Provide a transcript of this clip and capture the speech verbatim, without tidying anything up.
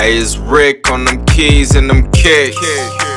Hey, it's Riq on them keys and them kicks.